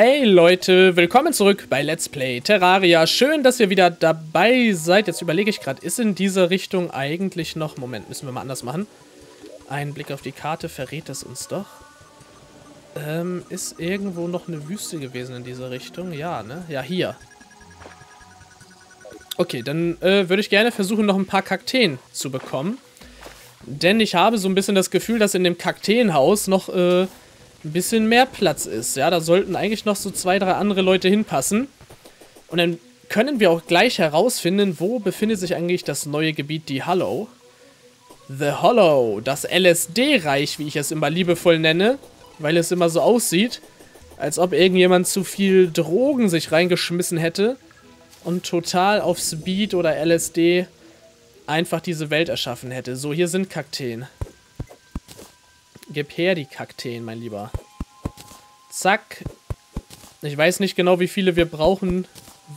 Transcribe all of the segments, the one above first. Hey Leute, willkommen zurück bei Let's Play Terraria. Schön, dass ihr wieder dabei seid. Jetzt überlege ich gerade, ist in dieser Richtung eigentlich noch... Moment, müssen wir mal anders machen. Ein Blick auf die Karte verrät es uns doch. Ist irgendwo noch eine Wüste gewesen in dieser Richtung? Ja, ne? Ja, hier. Okay, dann würde ich gerne versuchen, noch ein paar Kakteen zu bekommen. Denn ich habe so ein bisschen das Gefühl, dass in dem Kakteenhaus noch ein bisschen mehr Platz ist. Ja, da sollten eigentlich noch so 2, 3 andere Leute hinpassen. Und dann können wir auch gleich herausfinden, wo befindet sich eigentlich das neue Gebiet, die Hollow. The Hollow, das LSD-Reich, wie ich es immer liebevoll nenne, weil es immer so aussieht, als ob irgendjemand zu viel Drogen sich reingeschmissen hätte und total auf Speed oder LSD einfach diese Welt erschaffen hätte. So, hier sind Kakteen. Gib her die Kakteen, mein Lieber. Zack. Ich weiß nicht genau, wie viele wir brauchen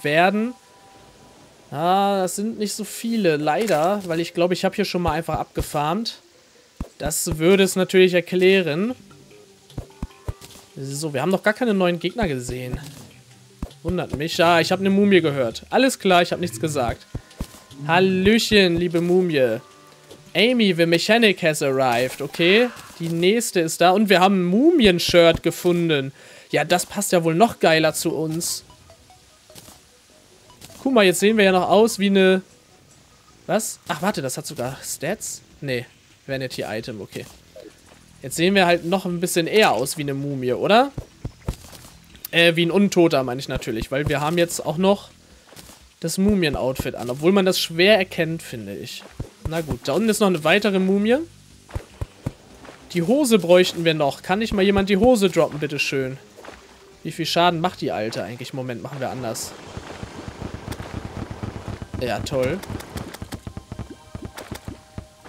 werden. Ah, das sind nicht so viele, leider. Weil ich glaube, ich habe hier schon mal einfach abgefarmt. Das würde es natürlich erklären. So, wir haben noch gar keine neuen Gegner gesehen. Wundert mich. Ah, ich habe eine Mumie gehört. Alles klar, ich habe nichts gesagt. Hallöchen, liebe Mumie. Amy, the Mechanic has arrived. Okay, die nächste ist da. Und wir haben ein Mumien-Shirt gefunden. Ja, das passt ja wohl noch geiler zu uns. Guck mal, jetzt sehen wir ja noch aus wie eine... Was? Ach, warte, das hat sogar Stats? Nee, Vanity-Item, okay. Jetzt sehen wir halt noch ein bisschen eher aus wie eine Mumie, oder? Wie ein Untoter, meine ich natürlich. Weil wir haben jetzt auch noch das Mumien-Outfit an. Obwohl man das schwer erkennt, finde ich. Na gut, da unten ist noch eine weitere Mumie. Die Hose bräuchten wir noch. Kann nicht mal jemand die Hose droppen, bitteschön? Wie viel Schaden macht die Alte eigentlich? Moment, machen wir anders. Ja, toll.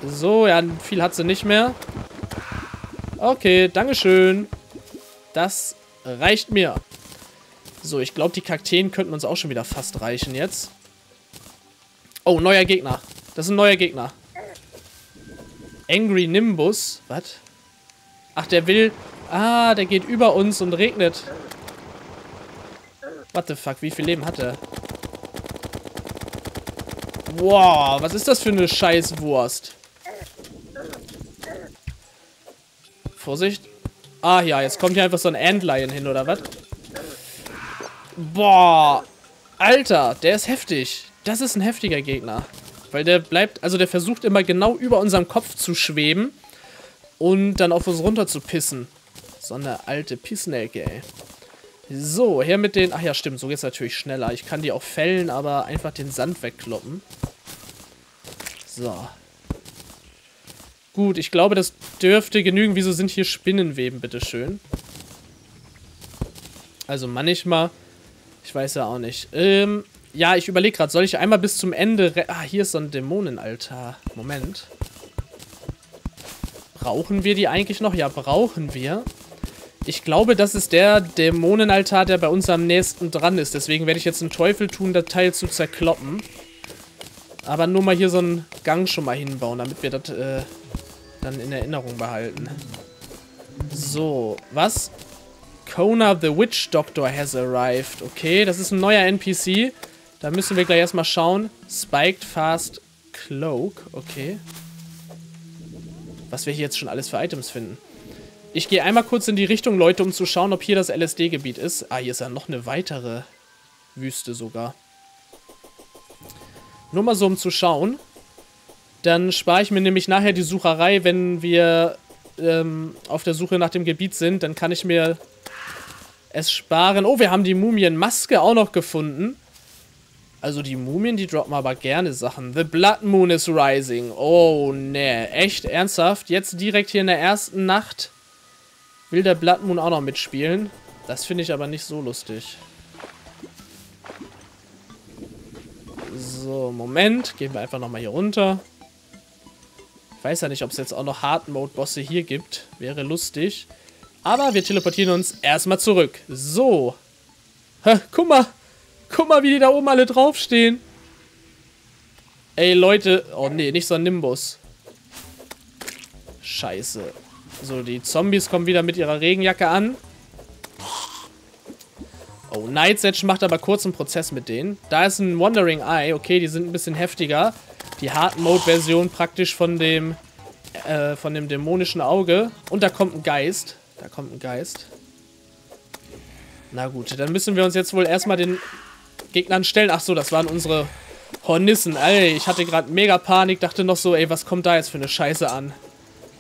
So, ja, viel hat sie nicht mehr. Okay, dankeschön. Das reicht mir. So, ich glaube, die Kakteen könnten uns auch schon wieder fast reichen jetzt. Oh, neuer Gegner. Das ist ein neuer Gegner. Angry Nimbus. Was? Ach, der will... Ah, der geht über uns und regnet. What the fuck, wie viel Leben hat er? Wow, was ist das für eine Scheißwurst? Vorsicht. Ah ja, jetzt kommt hier einfach so ein Antlion hin, oder was? Boah. Alter, der ist heftig. Das ist ein heftiger Gegner. Weil der bleibt, also der versucht immer genau über unserem Kopf zu schweben und dann auf uns runter zu pissen. So eine alte Pissnelke, ey. So, her mit den, ach ja stimmt, so geht's natürlich schneller. Ich kann die auch fällen, aber einfach den Sand wegkloppen. So. Gut, ich glaube, das dürfte genügen. Wieso sind hier Spinnenweben, bitteschön? Also manchmal, ich weiß ja auch nicht. Ja, ich überlege gerade, soll ich einmal bis zum Ende... Ah, hier ist so ein Dämonenaltar. Moment. Brauchen wir die eigentlich noch? Ja, brauchen wir. Ich glaube, das ist der Dämonenaltar, der bei uns am nächsten dran ist. Deswegen werde ich jetzt einen Teufel tun, das Teil zu zerkloppen. Aber nur mal hier so einen Gang schon mal hinbauen, damit wir das dann in Erinnerung behalten. So, was? Kona, the Witch Doctor has arrived. Okay, das ist ein neuer NPC. Da müssen wir gleich erstmal schauen. Spiked Fast Cloak. Okay. Was wir hier jetzt schon alles für Items finden. Ich gehe einmal kurz in die Richtung, Leute, um zu schauen, ob hier das LSD-Gebiet ist. Ah, hier ist ja noch eine weitere Wüste sogar. Nur mal so, um zu schauen. Dann spare ich mir nämlich nachher die Sucherei, wenn wir auf der Suche nach dem Gebiet sind. Dann kann ich mir es sparen. Oh, wir haben die Mumienmaske auch noch gefunden. Also die Mumien, die droppen aber gerne Sachen. The Blood Moon is rising. Oh, ne. Echt? Ernsthaft? Jetzt direkt hier in der ersten Nacht will der Blood Moon auch noch mitspielen. Das finde ich aber nicht so lustig. So, Moment. Gehen wir einfach nochmal hier runter. Ich weiß ja nicht, ob es jetzt auch noch Hard-Mode-Bosse hier gibt. Wäre lustig. Aber wir teleportieren uns erstmal zurück. So. Ha, guck mal. Guck mal, wie die da oben alle draufstehen. Ey, Leute. Oh, nee, nicht so ein Nimbus. Scheiße. So, die Zombies kommen wieder mit ihrer Regenjacke an. Oh, Night's Edge macht aber kurz einen Prozess mit denen. Da ist ein Wandering Eye. Okay, die sind ein bisschen heftiger. Die Hard-Mode-Version praktisch von dem dämonischen Auge. Und da kommt ein Geist. Da kommt ein Geist. Na gut, dann müssen wir uns jetzt wohl erstmal den Gegnern stellen. Ach so, das waren unsere Hornissen. Ey, ich hatte gerade mega Panik. Dachte noch so, ey, was kommt da jetzt für eine Scheiße an?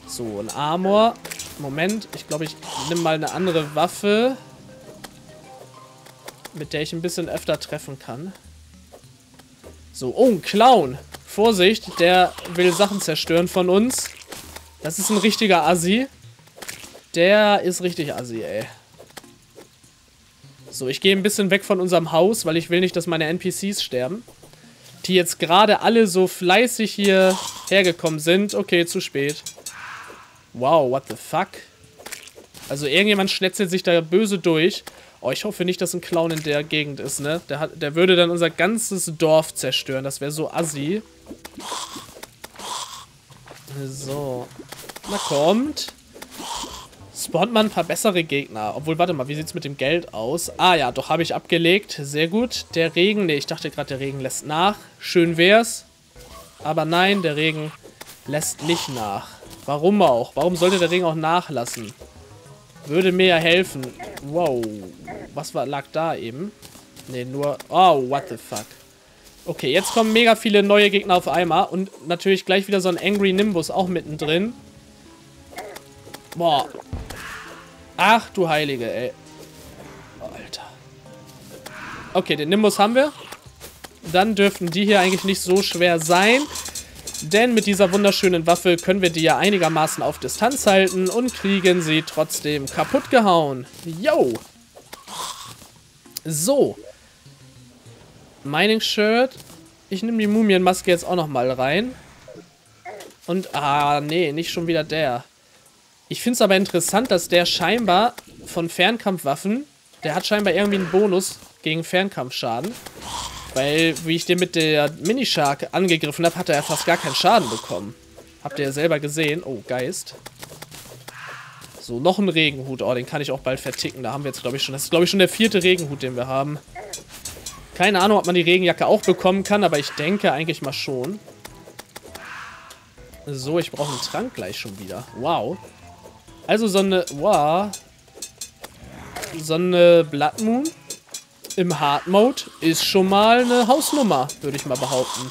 So, ein Armor. Moment, ich glaube, ich nehme mal eine andere Waffe, mit der ich ein bisschen öfter treffen kann. So, oh, ein Clown. Vorsicht, der will Sachen zerstören von uns. Das ist ein richtiger Assi. Der ist richtig Assi, ey. So, ich gehe ein bisschen weg von unserem Haus, weil ich will nicht, dass meine NPCs sterben. Die jetzt gerade alle so fleißig hier hergekommen sind. Okay, zu spät. Wow, what the fuck? Also irgendjemand schnetzelt sich da böse durch. Oh, ich hoffe nicht, dass ein Clown in der Gegend ist, ne? Der würde dann unser ganzes Dorf zerstören. Das wäre so assi. So. Na, kommt. Spawnt man ein paar bessere Gegner. Obwohl, warte mal, wie sieht's mit dem Geld aus? Ah ja, doch, habe ich abgelegt. Sehr gut. Der Regen, ne, ich dachte gerade, der Regen lässt nach. Schön wär's. Aber nein, der Regen lässt nicht nach. Warum auch? Warum sollte der Regen auch nachlassen? Würde mir ja helfen. Wow. Was lag da eben? Ne, nur... Oh, what the fuck. Okay, jetzt kommen mega viele neue Gegner auf einmal. Und natürlich gleich wieder so ein Angry Nimbus auch mittendrin. Boah. Ach, du Heilige, ey. Alter. Okay, den Nimbus haben wir. Dann dürften die hier eigentlich nicht so schwer sein. Denn mit dieser wunderschönen Waffe können wir die ja einigermaßen auf Distanz halten und kriegen sie trotzdem kaputt gehauen. Yo! So. Mining Shirt. Ich nehme die Mumienmaske jetzt auch nochmal rein. Und, ah, nee, nicht schon wieder der. Ich finde es aber interessant, dass der scheinbar von Fernkampfwaffen, der hat scheinbar irgendwie einen Bonus gegen Fernkampfschaden. Weil, wie ich den mit der Minishark angegriffen habe, hat er ja fast gar keinen Schaden bekommen. Habt ihr ja selber gesehen. Oh, Geist. So, noch ein Regenhut. Oh, den kann ich auch bald verticken. Da haben wir jetzt, glaube ich, schon... Das ist, glaube ich, schon der 4. Regenhut, den wir haben. Keine Ahnung, ob man die Regenjacke auch bekommen kann, aber ich denke eigentlich mal schon. So, ich brauche einen Trank gleich schon wieder. Wow. Also so eine... Wow. So eine Blood Moon im Hard Mode ist schon mal eine Hausnummer, würde ich mal behaupten.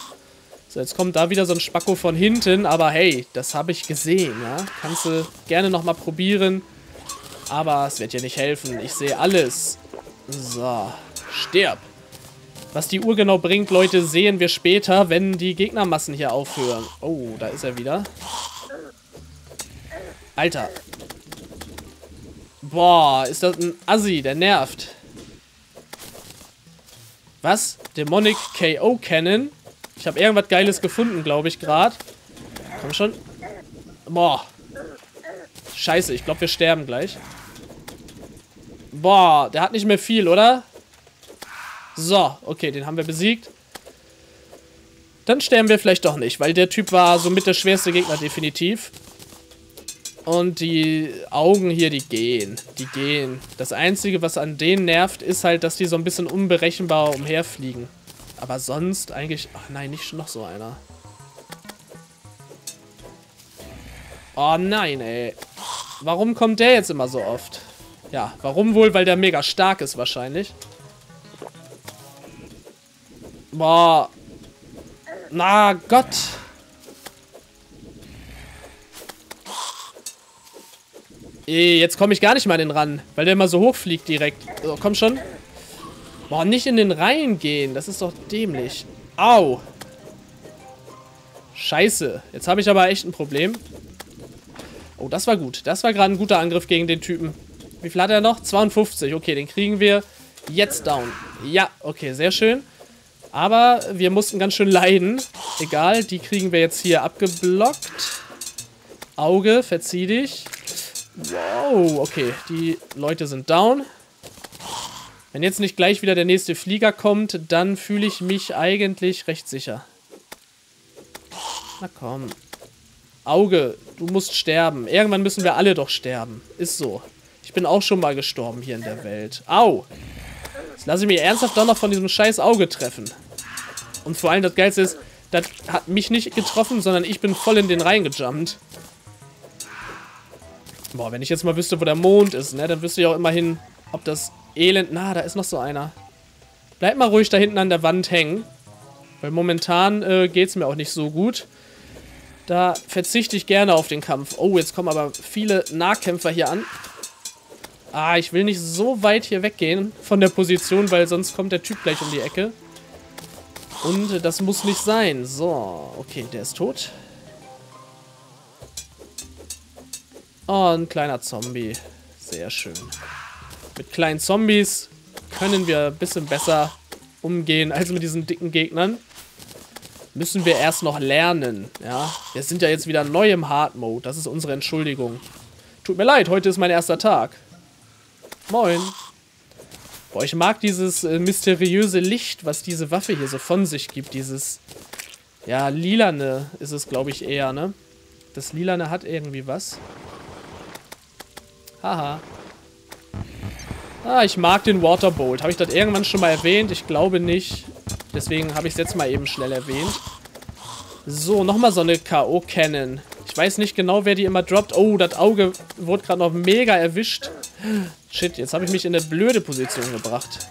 So, jetzt kommt da wieder so ein Spacko von hinten, aber hey, das habe ich gesehen, ja. Kannst du gerne nochmal probieren, aber es wird dir nicht helfen. Ich sehe alles. So, stirb. Was die Uhr genau bringt, Leute, sehen wir später, wenn die Gegnermassen hier aufhören. Oh, da ist er wieder. Alter. Boah, ist das ein Assi, der nervt. Was? Demonic KO Cannon? Ich habe irgendwas Geiles gefunden, glaube ich, gerade. Komm schon. Boah. Scheiße, ich glaube, wir sterben gleich. Boah, der hat nicht mehr viel, oder? So, okay, den haben wir besiegt. Dann sterben wir vielleicht doch nicht, weil der Typ war somit der schwerste Gegner, definitiv. Und die Augen hier, die gehen. Die gehen. Das Einzige, was an denen nervt, ist halt, dass die so ein bisschen unberechenbar umherfliegen. Aber sonst eigentlich... Ach nein, nicht noch so einer. Oh nein, ey. Warum kommt der jetzt immer so oft? Ja, warum wohl? Weil der mega stark ist wahrscheinlich. Boah. Na Gott. Jetzt komme ich gar nicht mal in den ran, weil der immer so hoch fliegt direkt. So, komm schon. Boah, nicht in den Reihen gehen. Das ist doch dämlich. Au. Scheiße. Jetzt habe ich aber echt ein Problem. Oh, das war gut. Das war gerade ein guter Angriff gegen den Typen. Wie viel hat er noch? 52. Okay, den kriegen wir jetzt down. Ja, okay, sehr schön. Aber wir mussten ganz schön leiden. Egal, die kriegen wir jetzt hier abgeblockt. Auge, verzieh dich. Wow, okay, die Leute sind down. Wenn jetzt nicht gleich wieder der nächste Flieger kommt, dann fühle ich mich eigentlich recht sicher. Na komm. Auge, du musst sterben. Irgendwann müssen wir alle doch sterben. Ist so. Ich bin auch schon mal gestorben hier in der Welt. Au! Jetzt lasse ich mich ernsthaft doch noch von diesem scheiß Auge treffen. Und vor allem das Geilste ist, das hat mich nicht getroffen, sondern ich bin voll in den reingejumpt. Boah, wenn ich jetzt mal wüsste, wo der Mond ist, ne, dann wüsste ich auch immerhin, ob das Elend... Na, da ist noch so einer. Bleib mal ruhig da hinten an der Wand hängen. Weil momentan geht's mir auch nicht so gut. Da verzichte ich gerne auf den Kampf. Oh, jetzt kommen aber viele Nahkämpfer hier an. Ah, ich will nicht so weit hier weggehen von der Position, weil sonst kommt der Typ gleich um die Ecke. Und das muss nicht sein. So, okay, der ist tot. Oh, ein kleiner Zombie. Sehr schön. Mit kleinen Zombies können wir ein bisschen besser umgehen als mit diesen dicken Gegnern. Müssen wir erst noch lernen, ja. Wir sind ja jetzt wieder neu im Hard Mode. Das ist unsere Entschuldigung. Tut mir leid, heute ist mein erster Tag. Moin. Boah, ich mag dieses mysteriöse Licht, was diese Waffe hier so von sich gibt. Dieses, ja, lilane ist es, glaube ich, eher, ne? Das lilane hat irgendwie was. Haha. Ah, ich mag den Waterbolt. Habe ich das irgendwann schon mal erwähnt? Ich glaube nicht. Deswegen habe ich es jetzt mal eben schnell erwähnt. So, nochmal so eine KO Cannon. Ich weiß nicht genau, wer die immer droppt. Oh, das Auge wurde gerade noch mega erwischt. Shit, jetzt habe ich mich in eine blöde Position gebracht.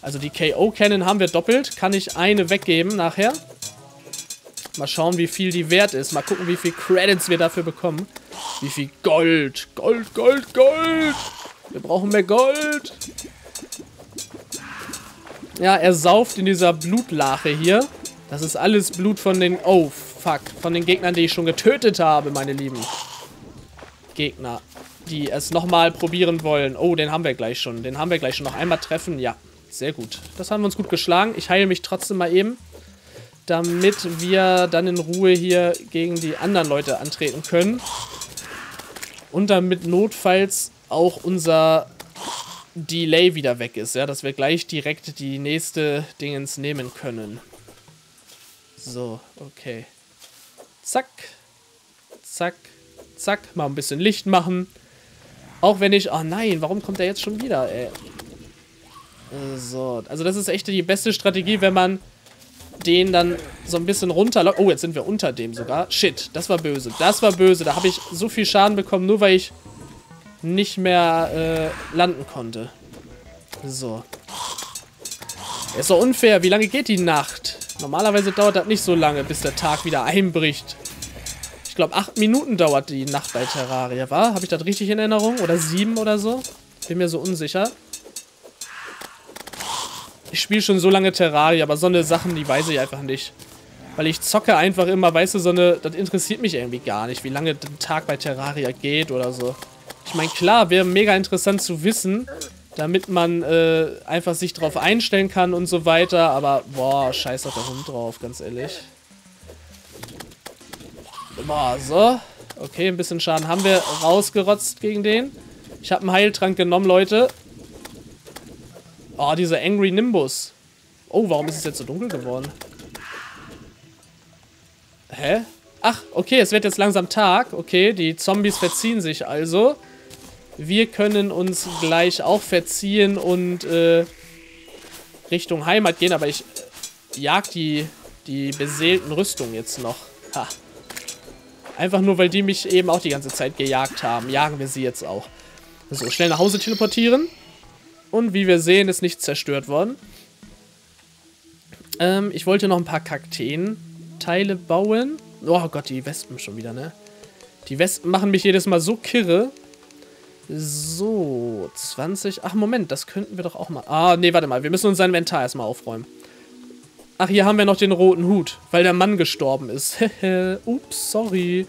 Also die KO Cannon haben wir doppelt. Kann ich eine weggeben nachher. Mal schauen, wie viel die wert ist. Mal gucken, wie viel Credits wir dafür bekommen. Wie viel Gold. Gold, Gold, Gold. Wir brauchen mehr Gold. Ja, er sauft in dieser Blutlache hier. Das ist alles Blut von den... Oh, fuck. Von den Gegnern, die ich schon getötet habe, meine lieben Gegner. Die es nochmal probieren wollen. Oh, den haben wir gleich schon. Den haben wir gleich schon. Noch einmal treffen. Ja, sehr gut. Das haben wir uns gut geschlagen. Ich heile mich trotzdem mal eben. Damit wir dann in Ruhe hier gegen die anderen Leute antreten können. Und damit notfalls auch unser Delay wieder weg ist. Ja, dass wir gleich direkt die nächste Dingens nehmen können. So, okay. Zack. Zack. Zack. Mal ein bisschen Licht machen. Auch wenn ich... Oh nein, warum kommt er jetzt schon wieder, ey? So, also das ist echt die beste Strategie, wenn man den dann so ein bisschen runterlockt. Oh, jetzt sind wir unter dem sogar. Shit, das war böse. Das war böse. Da habe ich so viel Schaden bekommen, nur weil ich nicht mehr landen konnte. So. Ist doch unfair. Wie lange geht die Nacht? Normalerweise dauert das nicht so lange, bis der Tag wieder einbricht. Ich glaube, 8 Minuten dauert die Nacht bei Terraria, war? Habe ich das richtig in Erinnerung? Oder 7 oder so? Bin mir so unsicher. Ich spiele schon so lange Terraria, aber so eine Sachen, die weiß ich einfach nicht. Weil ich zocke einfach immer, weißt du, so eine... Das interessiert mich irgendwie gar nicht, wie lange der Tag bei Terraria geht oder so. Ich meine, klar, wäre mega interessant zu wissen, damit man einfach sich drauf einstellen kann und so weiter, aber boah, scheiß auf der Hund drauf, ganz ehrlich. Boah, so. Okay, ein bisschen Schaden haben wir rausgerotzt gegen den. Ich habe einen Heiltrank genommen, Leute. Oh, dieser Angry Nimbus. Oh, warum ist es jetzt so dunkel geworden? Hä? Ach, okay, es wird jetzt langsam Tag. Okay, die Zombies verziehen sich also. Wir können uns gleich auch verziehen und Richtung Heimat gehen, aber ich jag die beseelten Rüstungen jetzt noch. Ha. Einfach nur, weil die mich eben auch die ganze Zeit gejagt haben. Jagen wir sie jetzt auch. So, schnell nach Hause teleportieren. Und wie wir sehen, ist nichts zerstört worden. Ich wollte noch ein paar Kakteen-Teile bauen. Oh Gott, die Wespen schon wieder, ne? Die Wespen machen mich jedes Mal so kirre. So, 20. Ach, Moment, das könnten wir doch auch mal... Ah, nee, warte mal. Wir müssen unser Inventar erstmal aufräumen. Ach, hier haben wir noch den roten Hut, weil der Mann gestorben ist. Ups, sorry.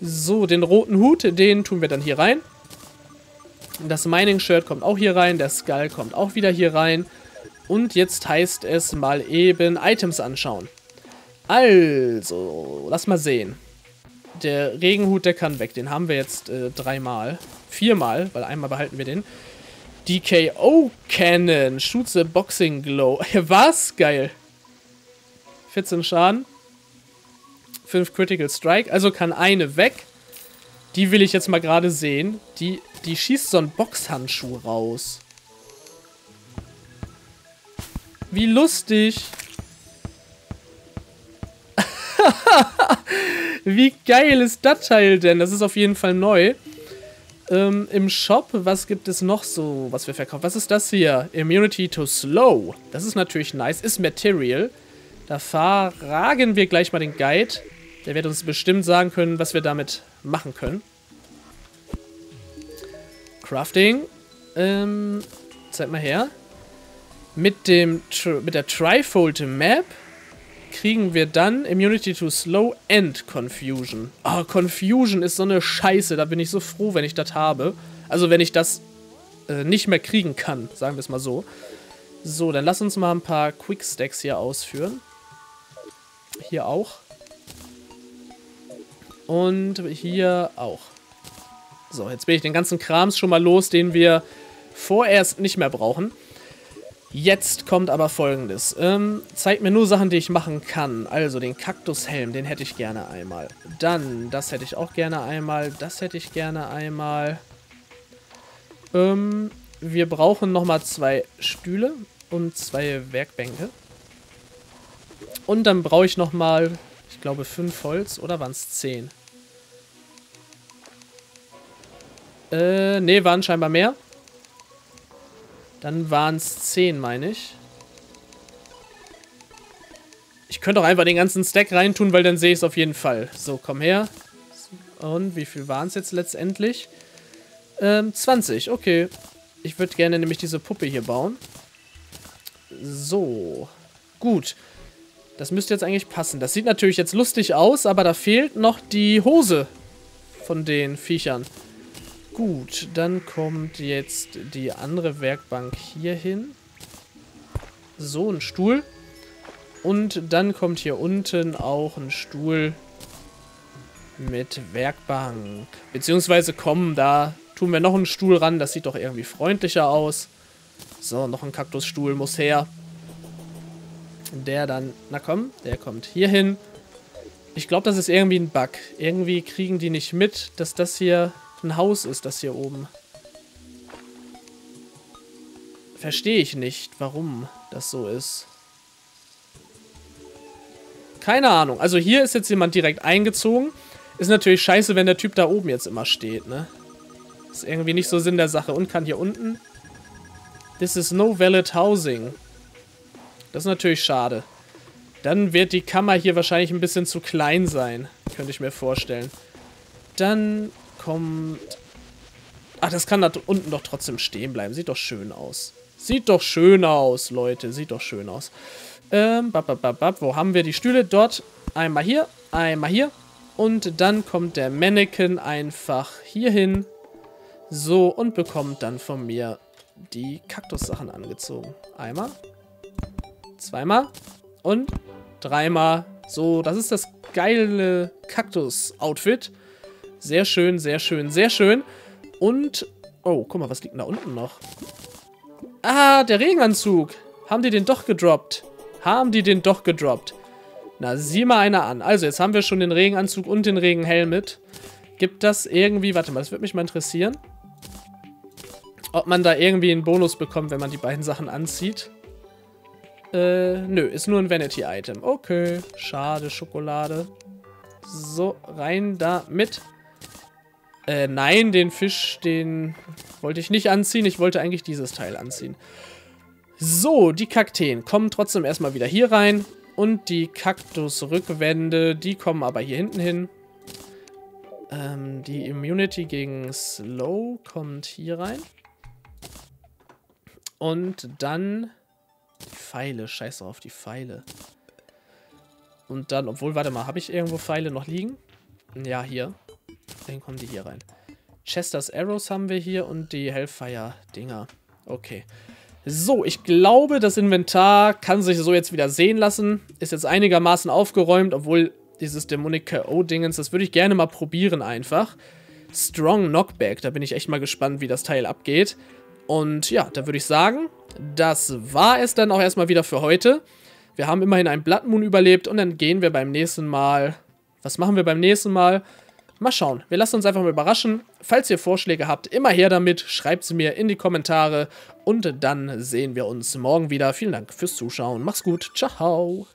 So, den roten Hut, den tun wir dann hier rein. Das Mining-Shirt kommt auch hier rein. Der Skull kommt auch wieder hier rein. Und jetzt heißt es mal eben Items anschauen. Also, lass mal sehen. Der Regenhut, der kann weg. Den haben wir jetzt dreimal. Viermal, weil einmal behalten wir den. Die KO Cannon. Shoot the Boxing Glow. Was? Geil. 14 Schaden. 5 Critical Strike. Also kann eine weg. Die will ich jetzt mal gerade sehen. Die schießt so einen Boxhandschuh raus. Wie lustig. Wie geil ist das Teil denn? Das ist auf jeden Fall neu. Im Shop, was gibt es noch so, was wir verkaufen? Was ist das hier? Immunity to Slow. Das ist natürlich nice. Ist Material. Da fragen wir gleich mal den Guide. Der wird uns bestimmt sagen können, was wir damit machen können. Crafting. Zeig mal her. Mit der Trifold Map kriegen wir dann Immunity to Slow and Confusion. Oh, Confusion ist so eine Scheiße. Da bin ich so froh, wenn ich das habe. Also wenn ich das nicht mehr kriegen kann, sagen wir es mal so. So, dann lass uns mal ein paar Quickstacks hier ausführen. Hier auch. Und hier auch. So, jetzt bin ich den ganzen Krams schon mal los, den wir vorerst nicht mehr brauchen. Jetzt kommt aber Folgendes. Zeigt mir nur Sachen, die ich machen kann. Also den Kaktushelm, den hätte ich gerne einmal. Dann, das hätte ich auch gerne einmal. Das hätte ich gerne einmal. Wir brauchen nochmal 2 Stühle und 2 Werkbänke. Und dann brauche ich nochmal, ich glaube, 5 Holz. Oder waren es 10? Ne, waren scheinbar mehr. Dann waren es 10, meine ich. Ich könnte auch einfach den ganzen Stack reintun, weil dann sehe ich es auf jeden Fall. So, komm her. Und wie viel waren es jetzt letztendlich? 20, okay. Ich würde gerne nämlich diese Puppe hier bauen. So. Gut. Das müsste jetzt eigentlich passen. Das sieht natürlich jetzt lustig aus, aber da fehlt noch die Hose von den Viechern. Gut, dann kommt jetzt die andere Werkbank hier hin. So, ein Stuhl. Und dann kommt hier unten auch ein Stuhl mit Werkbank. Beziehungsweise, komm, da tun wir noch einen Stuhl ran. Das sieht doch irgendwie freundlicher aus. So, noch ein Kaktusstuhl muss her. Der dann, na komm, der kommt hier hin. Ich glaube, das ist irgendwie ein Bug. Irgendwie kriegen die nicht mit, dass das hier ein Haus ist, das hier oben. Verstehe ich nicht, warum das so ist. Keine Ahnung. Also hier ist jetzt jemand direkt eingezogen. Ist natürlich scheiße, wenn der Typ da oben jetzt immer steht, ne? Ist irgendwie nicht so Sinn der Sache. Und kann hier unten. This is no valid housing. Das ist natürlich schade. Dann wird die Kammer hier wahrscheinlich ein bisschen zu klein sein. Könnte ich mir vorstellen. Dann kommt... Ach, das kann da unten doch trotzdem stehen bleiben. Sieht doch schön aus. Sieht doch schön aus, Leute. Sieht doch schön aus. Wo haben wir die Stühle? Dort. Einmal hier. Einmal hier. Und dann kommt der Mannequin einfach hier hin. So, und bekommt dann von mir die Kaktussachen angezogen. Einmal. Zweimal. Und dreimal. So, das ist das geile Kaktus-Outfit. Sehr schön, sehr schön, sehr schön. Und, oh, guck mal, was liegt denn da unten noch? Ah, der Regenanzug. Haben die den doch gedroppt? Haben die den doch gedroppt? Na, sieh mal einer an. Also, jetzt haben wir schon den Regenanzug und den Regenhelm mit. Gibt das irgendwie, warte mal, das würde mich mal interessieren. Ob man da irgendwie einen Bonus bekommt, wenn man die beiden Sachen anzieht. Nö, ist nur ein Vanity-Item. Okay, schade, Schokolade. So, rein da mit. Nein, den Fisch, den wollte ich nicht anziehen. Ich wollte eigentlich dieses Teil anziehen. So, die Kakteen kommen trotzdem erstmal wieder hier rein. Und die Kaktusrückwände, die kommen aber hier hinten hin. Die Immunity gegen Slow kommt hier rein. Und dann die Pfeile. Scheiß drauf, die Pfeile. Und dann, obwohl, warte mal, habe ich irgendwo Pfeile noch liegen? Ja, hier. Dann kommen die hier rein. Chester's Arrows haben wir hier und die Hellfire-Dinger. Okay. So, ich glaube, das Inventar kann sich so jetzt wieder sehen lassen. Ist jetzt einigermaßen aufgeräumt, obwohl dieses Demonic KO-Dingens, das würde ich gerne mal probieren einfach. Strong Knockback, da bin ich echt mal gespannt, wie das Teil abgeht. Und ja, da würde ich sagen, das war es dann auch erstmal wieder für heute. Wir haben immerhin einen Blood Moon überlebt und dann gehen wir beim nächsten Mal... Was machen wir beim nächsten Mal? Mal schauen, wir lassen uns einfach mal überraschen. Falls ihr Vorschläge habt, immer her damit, schreibt sie mir in die Kommentare. Und dann sehen wir uns morgen wieder. Vielen Dank fürs Zuschauen, mach's gut, ciao.